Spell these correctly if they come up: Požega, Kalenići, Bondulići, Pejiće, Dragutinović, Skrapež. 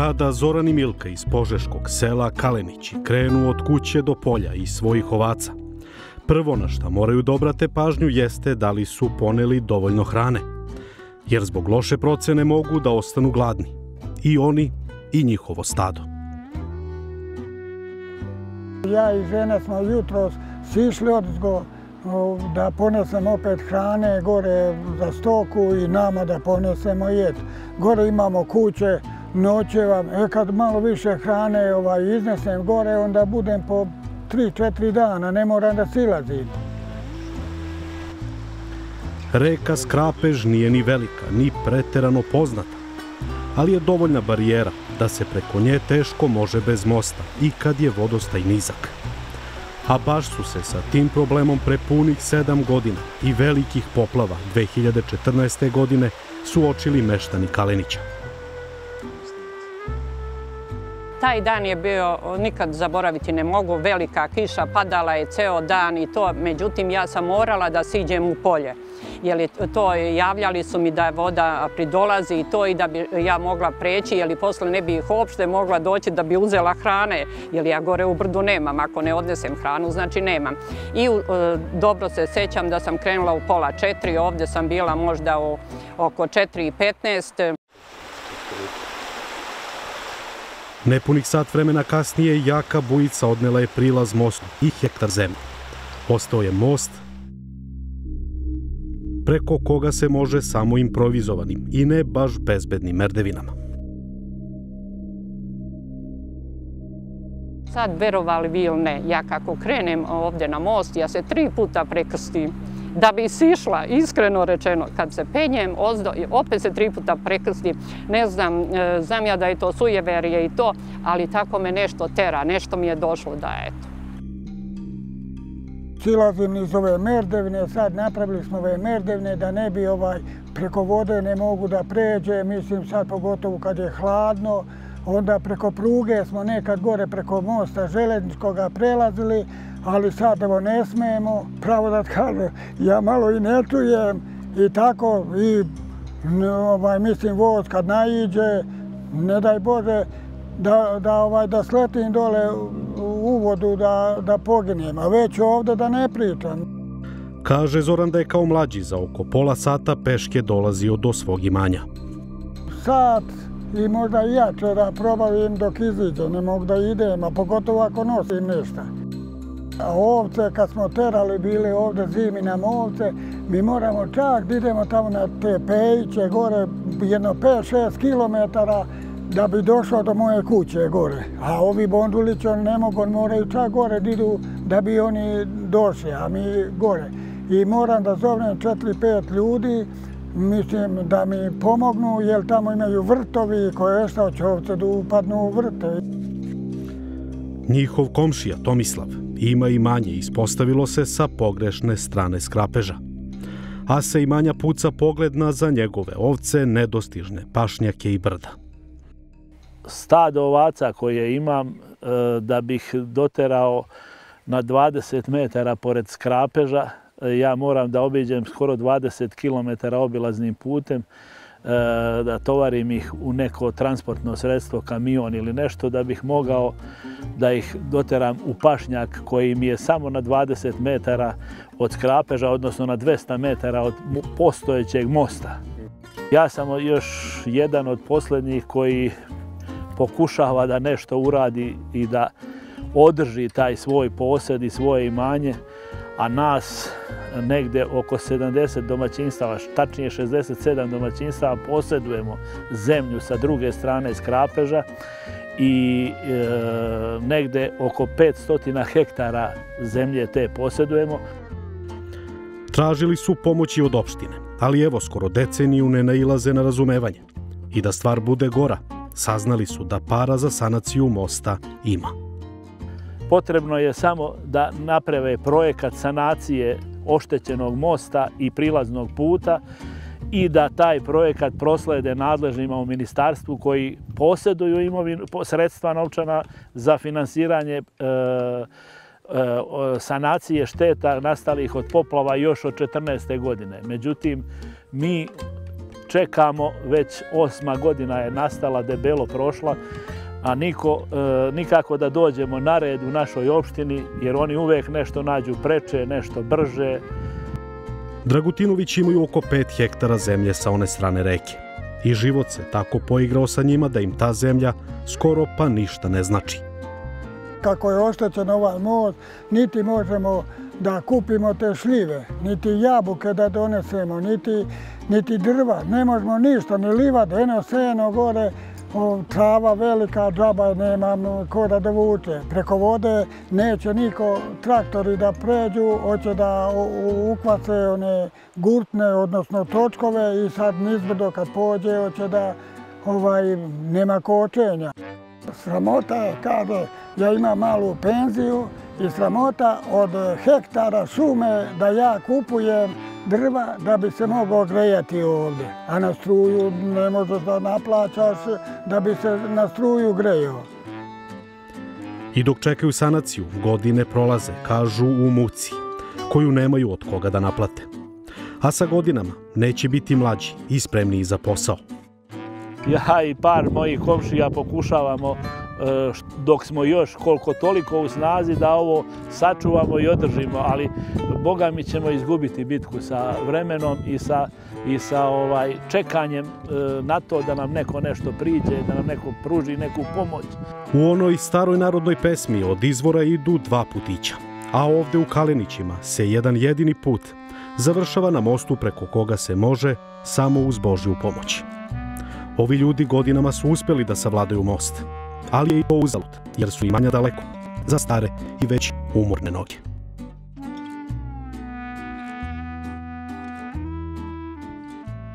Kada Zoran i Milka iz požeškog sela Kalenići krenu od kuće do polja i svojih ovaca, prvo na šta moraju da obrate pažnju jeste da li su poneli dovoljno hrane, jer zbog loše procene mogu da ostanu gladni, i oni i njihovo stado. Ja i žena smo jutros sišli odozgo da ponesem opet hrane gore za stoku i nama da ponesemo jed. Gore imamo kuće, noćevam, kad malo više hrane iznesem gore, onda budem po 3-4 dana, ne moram da silazim. Reka Skrapež nije ni velika, ni preterano poznata, ali je dovoljna barijera da se preko nje teško može bez mosta i kad je vodostaj nizak. A baš su se sa tim problemom prepunih 7 godina i velikih poplava 2014. godine suočili meštani Kalenića. Taj dan je bio, nikad zaboraviti ne mogu, velika kiša, padala je ceo dan i to, međutim ja sam morala da siđem u polje, jer to javljali su mi da voda pridolazi i to i da bi ja mogla preći, jer posle ne bi ih uopšte mogla doći da bi uzela hrane, jer ja gore u brdu nemam, ako ne odnesem hranu znači nemam. I dobro se sećam da sam krenula u 3:30, ovde sam bila možda oko 4:15. Nepunih sat vremena kasnije jaka bujica odnela je prilaz mostu i hektar zemlje. Ostao je most preko koga se može samo improvizovanim i ne baš bezbednim merdevinama. Sad, verovali vi ili ne, ja kako krenem ovde na most, ja se 3 puta prekrstim. Da bi sišla, iskreno rečeno, kad se penjem, opet se 3 puta prekrstim. Ne znam, znam ja da je to sujeverje i to, ali tako me nešto tera, nešto mi je došlo da eto. Silazim iz ove merdevine, sad napravili smo ove merdevine da ne bi preko vode ne mogu da pređe, mislim sad pogotovo kad je hladno. Onda preko pruge smo nekad gore preko mosta Železničkoga prelazili, ali sad evo ne smemo, pravo da kažem, ja malo i ne čujem i tako, i mislim voz kad naiđe, ne daj Bože da sletim dole u vodu da poginem, a već ovde da ne pričam. Kaže Zoran da je kao mlađi za oko pola sata peške dolazio do svog imanja. Sad i možda i ja ću da probavim dok iziđe, ne mogu da idem, a pogotovo ako nosim ništa. A ovce, kad smo terali, bili ovde zimi nam ovce, mi moramo čak da idemo tamo na te Pejiće gore, jedno 5-6 kilometara, da bi došao do moje kuće gore. A ovi Bondulići, on ne mogu, on moraju čak gore da idu da bi oni došli, a mi gore. I moram da zovem 4-5 ljudi, mislim da mi pomognu, jer tamo imaju vrtovi koje šta će ovce da upadnu u vrte. Njihov komšija Tomislav ima imanje, ispostavilo se sa pogrešne strane Skrapeža. A sa imanja puca pogled na za njegove ovce nedostižne pašnjake i brda. Stado ovaca koje imam, da bih doterao na 20 metara pored Skrapeža, ja moram da obiđem skoro 20 km obilaznim putem, da tovarim ih u neko transportno sredstvo, kamion ili nešto, da bih mogao da ih doteram u pašnjak koji mi je samo na 20 metara od Skrapeža, odnosno na 200 metara od postojećeg mosta. Ja sam još jedan od poslednjih koji pokušava da nešto uradi i da održi taj svoj posed i svoje imanje, a nas negde oko 70 domaćinstava, tačnije 67 domaćinstava, posedujemo zemlju sa druge strane Skrapeža i negde oko 500 hektara zemlje te posedujemo. Tražili su pomoći od opštine, ali evo skoro deceniju ne nailaze na razumevanje. I da stvar bude gora, saznali su da para za sanaciju mosta ima. Potrebno je samo da naprave projekat sanacije oštećenog mosta i prilaznog puta i da taj projekat proslede nadležnima u ministarstvu koji poseduju sredstva novčana za finansiranje sanacije šteta nastalih od poplava još od 2014. godine. Međutim, mi čekamo, već 8. godina je nastala, debelo prošla, a nikako da dođemo na red u našoj opštini, jer oni uvek nešto nađu preče, nešto brže. Dragutinović imaju oko 5 hektara zemlje sa one strane reke. I život se tako poigrao sa njima da im ta zemlja skoro pa ništa ne znači. Kako je oštećen ovaj most, niti možemo da kupimo te šljive, niti jabuke da donesemo, niti drva, ne možemo ništa, ni livade, eno seno gore, trava velika, džaba nemam ko da dovuče. Preko vode neće niko traktori da pređu, hoće da ukvace one gurtne, odnosno točkove i sad nizbrdo kad pođe, hoće da nema kočenja. Sramota je, kaže, ja imam malu penziju i sramota od hektara šume da ja kupujem drva da bi se mogao grejati ovdje. A na struju ne možeš da naplaćaš da bi se na struju grejao. I dok čekaju sanaciju, godine prolaze, kažu u muci, koju nemaju od koga da naplate. A sa godinama neće biti mlađi i spremniji za posao. Ja i par mojih komšija pokušavamo dok smo još koliko toliko u snazi da ovo sačuvamo i održimo, ali Boga mi ćemo izgubiti bitku sa vremenom i sa čekanjem na to da nam neko nešto priđe, da nam neko pruži neku pomoć. U onoj staroj narodnoj pesmi od izvora idu dva putića, a ovde u Kalenićima se jedan jedini put završava na mostu preko koga se može samo uz Božju pomoć. Ovi ljudi godinama su uspeli da savladaju most, ali je i to uzalud, jer su imanja daleko, za stare i već umorne noge.